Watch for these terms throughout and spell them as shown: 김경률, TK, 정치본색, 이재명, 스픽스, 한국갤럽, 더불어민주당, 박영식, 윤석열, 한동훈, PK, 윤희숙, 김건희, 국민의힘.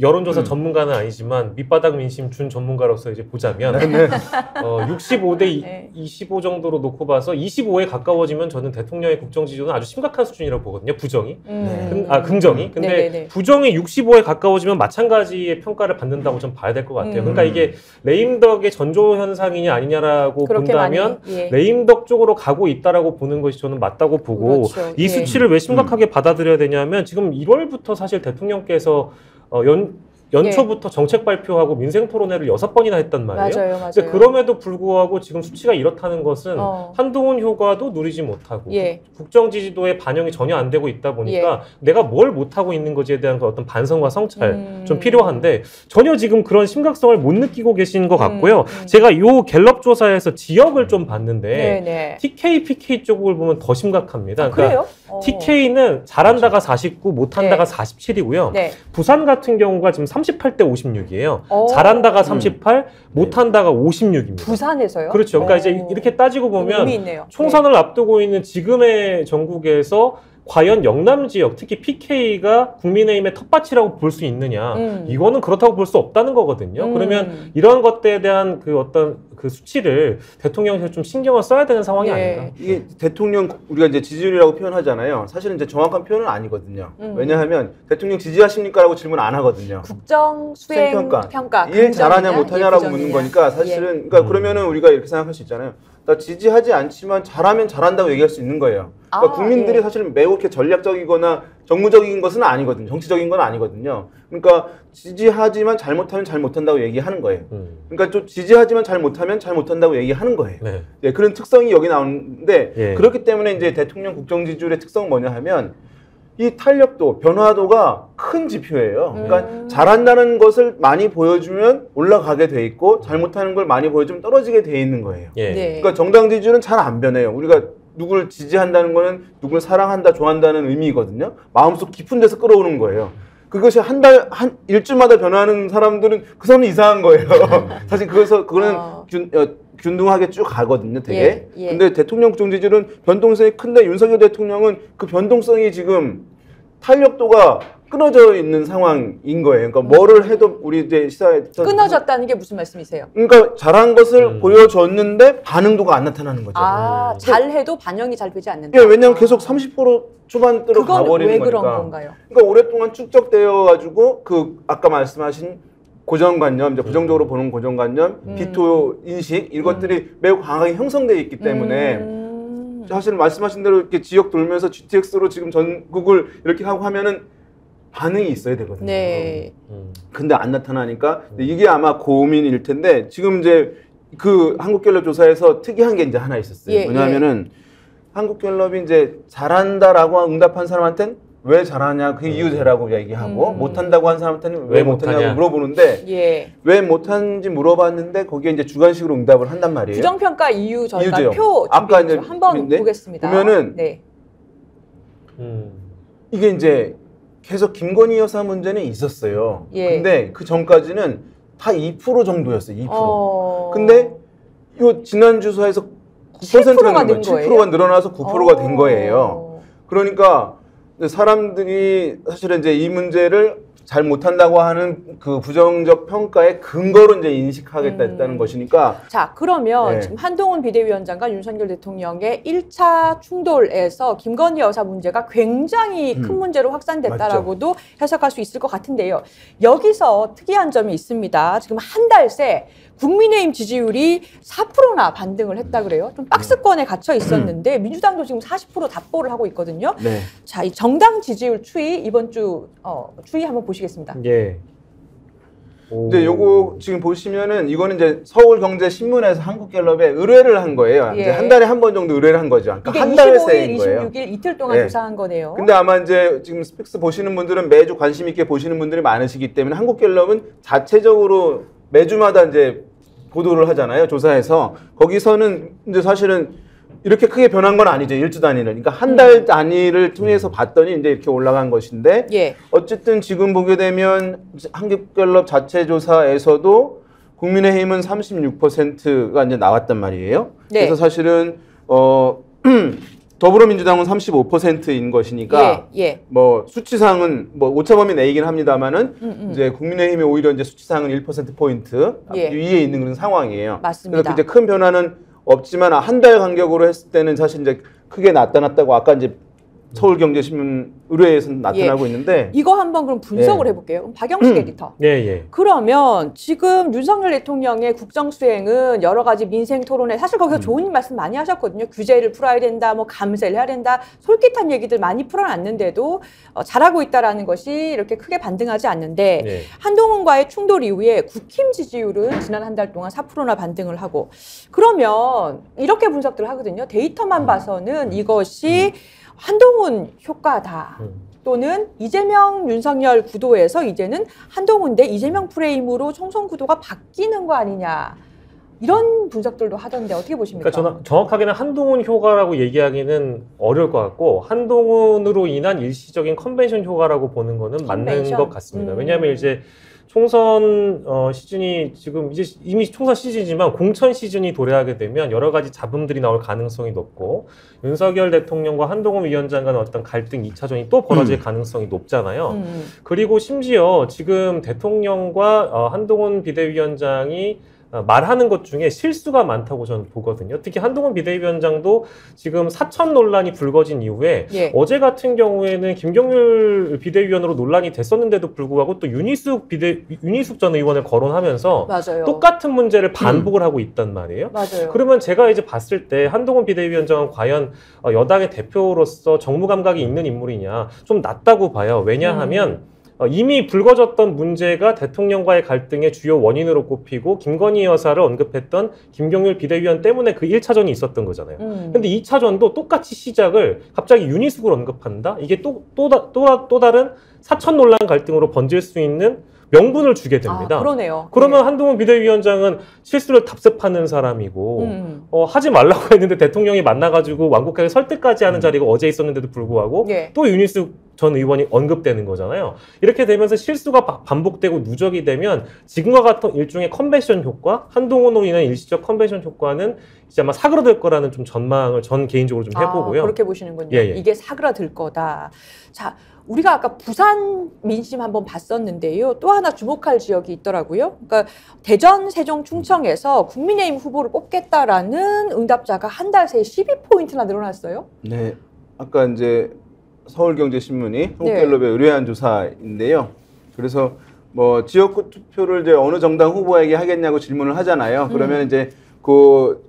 여론조사 전문가는 아니지만 밑바닥 민심 준 전문가로서 이제 보자면 65대 네. 25 정도로 놓고 봐서 25에 가까워지면 저는 대통령의 국정 지지도는 아주 심각한 수준이라고 보거든요. 부정이. 긍정이. 근데 네네네. 부정이 65에 가까워지면 마찬가지의 평가를 받는다고 좀 봐야 될 것 같아요. 그러니까 이게 레임덕의 전조 현상이냐 아니냐라고 본다면 예. 레임덕 쪽으로 가고 있다라고 보는 것이 저는 맞다고 보고 그렇죠. 이 예. 수치를 왜 심각하게 받아들여야 되냐면 지금 1월부터 사실 대통령께서 연초부터 예. 정책 발표하고 민생 토론회를 6번이나 했단 말이에요. 맞아요, 맞아요. 근데 그럼에도 불구하고 지금 수치가 이렇다는 것은 한동훈 효과도 누리지 못하고 예. 국정 지지도에 반영이 전혀 안 되고 있다 보니까 예. 내가 뭘 못하고 있는 거지에 대한 그 어떤 반성과 성찰 좀 필요한데 전혀 지금 그런 심각성을 못 느끼고 계신 것 같고요. 제가 요 갤럽 조사에서 지역을 좀 봤는데 네네. TK, PK 쪽을 보면 더 심각합니다. 그래요? TK는 잘한다가 49, 못한다가 네. 47이고요. 네. 부산 같은 경우가 지금 38대 56이에요. 잘한다가 38, 못한다가 56입니다. 부산에서요? 그렇죠. 그러니까 이제 이렇게 따지고 보면 총선을 네. 앞두고 있는 지금의 전국에서 과연 영남 지역, 특히 PK가 국민의힘의 텃밭이라고 볼 수 있느냐. 이거는 그렇다고 볼 수 없다는 거거든요. 그러면 이런 것들에 대한 그 어떤 그 수치를 대통령에서 좀 신경을 써야 되는 상황이 네. 아닌가. 이게 대통령, 우리가 이제 지지율이라고 표현하잖아요. 사실은 이제 정확한 표현은 아니거든요. 왜냐하면 대통령 지지하십니까라고 질문 안 하거든요. 국정 수행 평가. 일 잘하냐 못하냐라고 묻는 거니까 사실은, 예. 그러니까 그러면은 우리가 이렇게 생각할 수 있잖아요. 나 지지하지 않지만 잘하면 잘한다고 얘기할 수 있는 거예요. 그러니까 국민들이 예. 사실 매우 이렇게 전략적이거나 정무적인 것은 아니거든요. 정치적인 건 아니거든요. 그러니까 지지하지만 잘못하면 잘못한다고 얘기하는 거예요. 그러니까 좀 지지하지만 잘못하면 잘못한다고 얘기하는 거예요. 네. 네, 그런 특성이 여기 나오는데 예. 그렇기 때문에 이제 대통령 국정지지율의 특성은 뭐냐 하면 이 탄력도, 변화도가 큰 지표예요. 그러니까 잘한다는 것을 많이 보여주면 올라가게 돼 있고 잘못하는 걸 많이 보여주면 떨어지게 돼 있는 거예요. 예. 네. 그러니까 정당 지지율은 잘 안 변해요. 우리가 누굴 지지한다는 거는 누굴 사랑한다, 좋아한다는 의미거든요. 마음속 깊은 데서 끌어오는 거예요. 그것이 한 달, 한 일주일마다 변하는 사람들은 그 사람은 이상한 거예요. 사실 그래서 그거는 균등하게 쭉 가거든요, 되게. 예, 예. 근데 대통령 국정지지율은 변동성이 큰데 윤석열 대통령은 그 변동성이 지금 탄력도가 끊어져 있는 상황인 거예요. 그러니까 뭐를 해도 우리 이제 시사에 끊어졌다는 게 무슨 말씀이세요? 그러니까 잘한 것을 보여줬는데 반응도가 안 나타나는 거죠. 아, 잘해도 반영이 잘 되지 않는다. 예, 왜냐하면 계속 30% 초반대로 가버리는 거니까. 그건 왜 그런 건가요? 그러니까 오랫동안 축적되어 가지고 그 아까 말씀하신 고정관념, 이제 부정적으로 보는 고정관념, 비토 인식 이것들이 매우 강하게 형성되어 있기 때문에. 사실 말씀하신 대로 이렇게 지역 돌면서 GTX로 지금 전국을 이렇게 하고 하면은 반응이 있어야 되거든요. 네. 근데 안 나타나니까 이게 아마 고민일 텐데 지금 이제 그 한국갤럽 조사에서 특이한 게 이제 하나 있었어요. 예, 뭐냐면은 예. 한국갤럽이 이제 잘한다라고 응답한 사람한테는 왜 잘하냐 그 이유대라고 얘기하고 못한다고 한 사람한테는 왜 못하냐고 물어보는데 예. 왜 못한지 물어봤는데 거기에 이제 주관식으로 응답을 한단 말이에요. 부정평가 이유 저희가 표 한번 보겠습니다. 보면은 네. 이게 이제 계속 김건희 여사 문제는 있었어요. 예. 근데 그 전까지는 다 2% 정도였어요. 2%. 근데 요 지난 주사에서 9%가 된 거예요. 7%가 늘어나서 9%가 된 거예요. 그러니까 사람들이 사실은 이제 이 문제를 잘 못한다고 하는 그 부정적 평가의 근거로 이제 인식하겠다 했다는 것이니까. 자, 그러면 네. 지금 한동훈 비대위원장과 윤석열 대통령의 1차 충돌에서 김건희 여사 문제가 굉장히 큰 문제로 확산됐다라고도 맞죠. 해석할 수 있을 것 같은데요. 여기서 특이한 점이 있습니다. 지금 한 달 새 국민의힘 지지율이 4%나 반등을 했다 그래요. 좀 박스권에 갇혀 있었는데 민주당도 지금 40% 답보를 하고 있거든요. 네. 자, 이 정당 지지율 추이 이번 주 추이 한번 보시겠습니다. 예. 근데 요거 지금 보시면은 이거는 이제 서울경제신문에서 한국갤럽에 의뢰를 한 거예요. 예. 이제 한 달에 한 번 정도 의뢰를 한 거죠. 그러니까 한 달 새인 거예요. 26일 이틀 동안 예. 조사한 거네요. 근데 아마 이제 지금 스픽스 보시는 분들은 매주 관심 있게 보시는 분들이 많으시기 때문에 한국갤럽은 자체적으로 매주마다 이제 보도를 하잖아요. 조사해서. 거기서는 이제 사실은 이렇게 크게 변한 건 아니죠. 일주 단위를. 그러니까 한 달 단위를 통해서 봤더니 이제 이렇게 올라간 것인데 예. 어쨌든 지금 보게 되면 한국갤럽 자체 조사에서도 국민의힘은 36%가 이제 나왔단 말이에요. 네. 그래서 사실은 더불어민주당은 35%인 것이니까 예, 예. 뭐 수치상은 뭐 오차범위 내이긴 합니다만은 이제 국민의힘이 오히려 이제 수치상은 1% 포인트 예. 위에 있는 그런 상황이에요. 맞습니다. 그래서 이제 큰 변화는 없지만 한 달 간격으로 했을 때는 사실 이제 크게 나타났다고 아까 이제 서울경제신문 의뢰에서 나타나고 예. 있는데 이거 한번 그럼 분석을 예. 해볼게요. 박영식 에디터. 예, 예. 그러면 지금 윤석열 대통령의 국정수행은 여러 가지 민생토론에 사실 거기서 좋은 말씀 많이 하셨거든요. 규제를 풀어야 된다, 뭐 감세를 해야 된다, 솔깃한 얘기들 많이 풀어놨는데도 잘하고 있다라는 것이 이렇게 크게 반등하지 않는데 예. 한동훈과의 충돌 이후에 국힘 지지율은 지난 한 달 동안 4%나 반등을 하고 그러면 이렇게 분석들을 하거든요. 데이터만 봐서는 이것이 한동훈 효과다. 또는 이재명 윤석열 구도에서 이제는 한동훈 대 이재명 프레임으로 총선 구도가 바뀌는 거 아니냐. 이런 분석들도 하던데 어떻게 보십니까? 그러니까 정확하게는 한동훈 효과라고 얘기하기는 어려울 것 같고 한동훈으로 인한 일시적인 컨벤션 효과라고 보는 거는 컨벤션? 맞는 것 같습니다. 왜냐하면 이제 총선 시즌이 지금 이제 이미 총선 시즌이지만 공천 시즌이 도래하게 되면 여러 가지 잡음들이 나올 가능성이 높고 윤석열 대통령과 한동훈 위원장 간의 어떤 갈등 2차전이 또 벌어질 가능성이 높잖아요. 그리고 심지어 지금 대통령과 한동훈 비대위원장이 말하는 것 중에 실수가 많다고 저는 보거든요. 특히 한동훈 비대위원장도 지금 사천 논란이 불거진 이후에 예. 어제 같은 경우에는 김경률 비대위원으로 논란이 됐었는데도 불구하고 또 윤희숙 전 의원을 거론하면서 맞아요. 똑같은 문제를 반복을 하고 있단 말이에요. 맞아요. 그러면 제가 이제 봤을 때 한동훈 비대위원장은 과연 여당의 대표로서 정무 감각이 있는 인물이냐 좀 낮다고 봐요. 왜냐하면 이미 불거졌던 문제가 대통령과의 갈등의 주요 원인으로 꼽히고 김건희 여사를 언급했던 김경률 비대위원 때문에 그 1차전이 있었던 거잖아요. 근데 2차전도 똑같이 시작을 갑자기 윤희숙을 언급한다? 이게 또 다른 사천 논란 갈등으로 번질 수 있는 명분을 주게 됩니다. 아, 그러네요. 그러면 네. 한동훈 비대위원장은 실수를 답습하는 사람이고 하지 말라고 했는데 대통령이 만나가지고 완곡하게 설득까지 하는 자리가 어제 있었는데도 불구하고 예. 또 윤희숙 전 의원이 언급되는 거잖아요. 이렇게 되면서 실수가 반복되고 누적이 되면 지금과 같은 일종의 컨벤션 효과, 한동훈으로 인한 일시적 컨벤션 효과는 이제 아마 사그라들 거라는 좀 전망을 전 개인적으로 좀 해보고요. 아, 그렇게 보시는군요. 예, 예. 이게 사그라들 거다. 자, 우리가 아까 부산 민심 한번 봤었는데요. 또 하나 주목할 지역이 있더라고요. 그러니까 대전, 세종, 충청에서 국민의힘 후보를 뽑겠다라는 응답자가 한 달 새에 12포인트나 늘어났어요. 네, 아까 이제 서울경제신문이 한국갤럽에 네. 의뢰한 조사인데요. 그래서 뭐 지역구 투표를 이제 어느 정당 후보에게 하겠냐고 질문을 하잖아요. 그러면 이제 그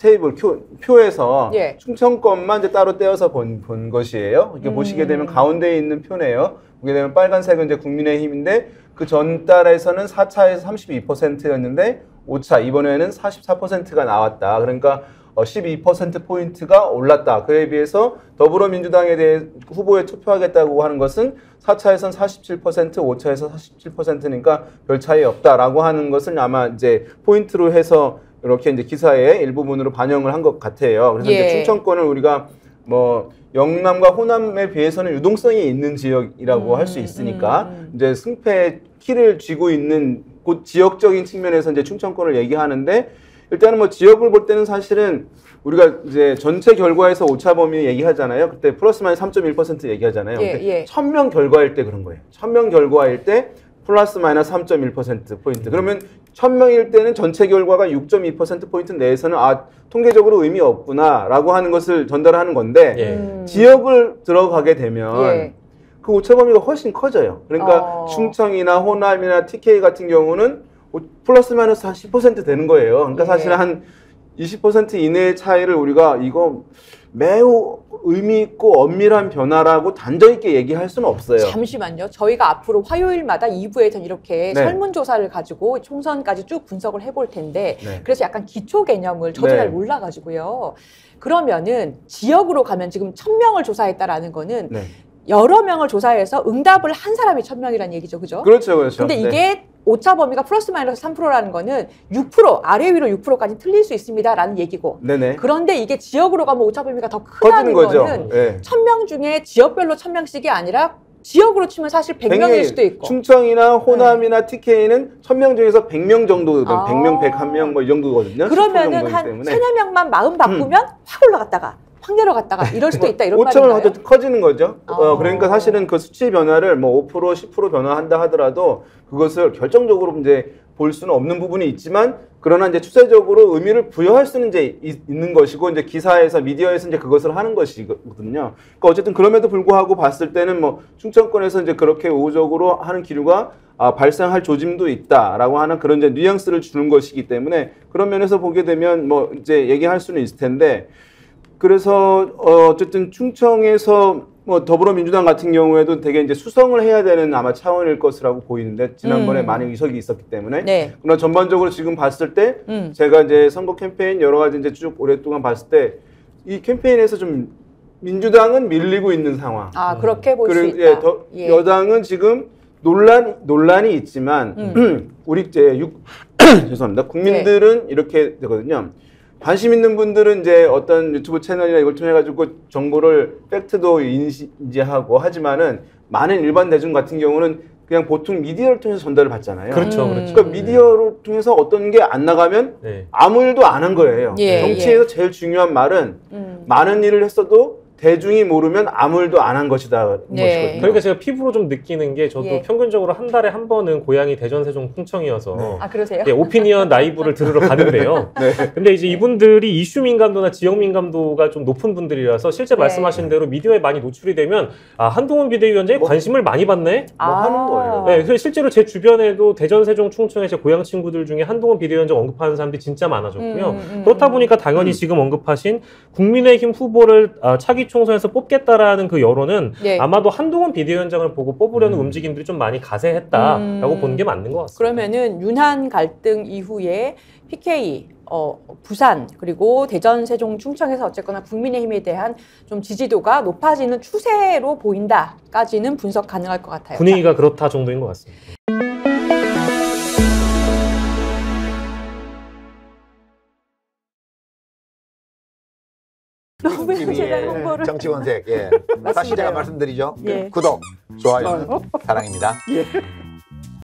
테이블 표에서 예. 충청권만 이제 따로 떼어서 본 것이에요. 이렇게 보시게 되면 가운데에 있는 표네요. 보게 되면 빨간색은 이제 국민의힘인데 그 전달에서는 4차에서 32%였는데 5차 이번에는 44%가 나왔다. 그러니까 12%포인트가 올랐다. 그에 비해서 더불어민주당에 대해 후보에 투표하겠다고 하는 것은 4차에선 47%, 5차에서 47%니까 별 차이 없다라고 하는 것을 아마 이제 포인트로 해서 이렇게 이제 기사의 일부분으로 반영을 한 것 같아요. 그래서 예. 이제 충청권을 우리가 뭐 영남과 호남에 비해서는 유동성이 있는 지역이라고 할 수 있으니까 이제 승패 키를 쥐고 있는 곧 지역적인 측면에서 이제 충청권을 얘기하는데 일단은 뭐 지역을 볼 때는 사실은 우리가 이제 전체 결과에서 오차범위 얘기하잖아요. 그때 플러스 마이너스 3.1% 얘기하잖아요. 예, 예. 1000명 결과일 때 그런 거예요. 1000명 결과일 때 플러스 마이너스 3.1%포인트. 그러면 1000명일 때는 전체 결과가 6.2%포인트 내에서는 아, 통계적으로 의미 없구나라고 하는 것을 전달하는 건데 예. 지역을 들어가게 되면 예. 그 오차범위가 훨씬 커져요. 그러니까 충청이나 호남이나 TK 같은 경우는 플러스 마이너스 한 10% 되는 거예요. 그러니까 예. 사실 한 20% 이내의 차이를 우리가 이거 매우 의미 있고 엄밀한 변화라고 단정 있게 얘기할 수는 없어요. 잠시만요. 저희가 앞으로 화요일마다 2부에서는 이렇게 네. 설문조사를 가지고 총선까지 쭉 분석을 해볼 텐데 네. 그래서 약간 기초 개념을 저도 네. 잘 몰라가지고요. 그러면은 지역으로 가면 지금 1000명을 조사했다라는 거는 네. 여러 명을 조사해서 응답을 한 사람이 1000명이라는 얘기죠. 그죠? 그렇죠. 그렇죠. 근데 이게 네. 오차 범위가 플러스 마이너스 3%라는 거는 6%, 아래 위로 6%까지 틀릴 수 있습니다라는 얘기고 네네. 그런데 이게 지역으로 가면 오차 범위가 더 크다는 거는 네. 1000명 중에 지역별로 1000명씩이 아니라 지역으로 치면 사실 100명일 수도 있고 충청이나 호남이나 네. TK는 1000명 중에서 100명 정도 100명, 101명 뭐 이 정도거든요. 그러면은 한 3, 4명만 마음 바꾸면 확 올라갔다가 확내려 갔다가 이럴 수도 있다 이런 말인가요? 5,000원 하도 커지는 거죠. 그러니까 사실은 그 수치 변화를 뭐 5% 10% 변화한다 하더라도 그것을 결정적으로 이제 볼 수는 없는 부분이 있지만, 그러나 이제 추세적으로 의미를 부여할 수는 이제 있는 것이고, 이제 기사에서 미디어에서 이제 그것을 하는 것이거든요. 그러니까 어쨌든 그럼에도 불구하고 봤을 때는 뭐 충청권에서 이제 그렇게 우호적으로 하는 기류가 발생할 조짐도 있다라고 하는 그런 이제 뉘앙스를 주는 것이기 때문에 그런 면에서 보게 되면 뭐 이제 얘기할 수는 있을 텐데, 그래서 어쨌든 충청에서 뭐 더불어민주당 같은 경우에도 되게 이제 수성을 해야 되는 아마 차원일 것이라고 보이는데, 지난번에 많은 위석이 있었기 때문에. 네. 그러나 전반적으로 지금 봤을 때 제가 이제 선거 캠페인 여러 가지 이제 쭉 오랫동안 봤을 때 이 캠페인에서 좀 민주당은 밀리고 있는 상황. 아, 그렇게 볼 수 있다. 예, 여당은 지금 논란이 있지만 우리 이제 죄송합니다. 국민들은 네. 이렇게 되거든요. 관심 있는 분들은 이제 어떤 유튜브 채널이나 이걸 통해 가지고 정보를 팩트도 인지하고 하지만은 많은 일반 대중 같은 경우는 그냥 보통 미디어를 통해서 전달을 받잖아요. 그렇죠, 그렇죠. 그러니까 미디어를 통해서 어떤 게 안 나가면 네. 아무 일도 안 한 거예요. 예, 정치에서 예. 제일 중요한 말은 많은 일을 했어도 대중이 모르면 아무 일도 안 한 것이다. 네. 그러니까 제가 피부로 좀 느끼는 게, 저도 예. 평균적으로 한 달에 한 번은 고향이 대전, 세종, 풍청이어서 네. 아, 그러세요? 네, 오피니언 라이브를 들으러 가는데요. 네. 근데 이제 이분들이 이슈 민감도나 지역 민감도가 좀 높은 분들이라서 실제 네. 말씀하신 대로 미디어에 많이 노출이 되면 아, 한동훈 비대위원장이 뭐, 관심을 많이 받네? 뭐 하는 거예요. 네, 그래서 실제로 제 주변에도 대전, 세종, 충청의 제 고향 친구들 중에 한동훈 비대위원장 언급하는 사람들이 진짜 많아졌고요. 그렇다 보니까 당연히 지금 언급하신 국민의힘 후보를 차기 총선에서 뽑겠다라는 그 여론은 네. 아마도 한동훈 비대위원장을 보고 뽑으려는 움직임들이 좀 많이 가세했다라고 보는 게 맞는 것 같습니다. 그러면은 윤한 갈등 이후에 PK, 부산 그리고 대전, 세종, 충청에서 어쨌거나 국민의힘에 대한 좀 지지도가 높아지는 추세로 보인다까지는 분석 가능할 것 같아요. 분위기가 그렇다 정도인 것 같습니다. 정치본색, 예. 다시 제가 말씀드리죠. 예. 구독, 좋아요, 사랑입니다. 예.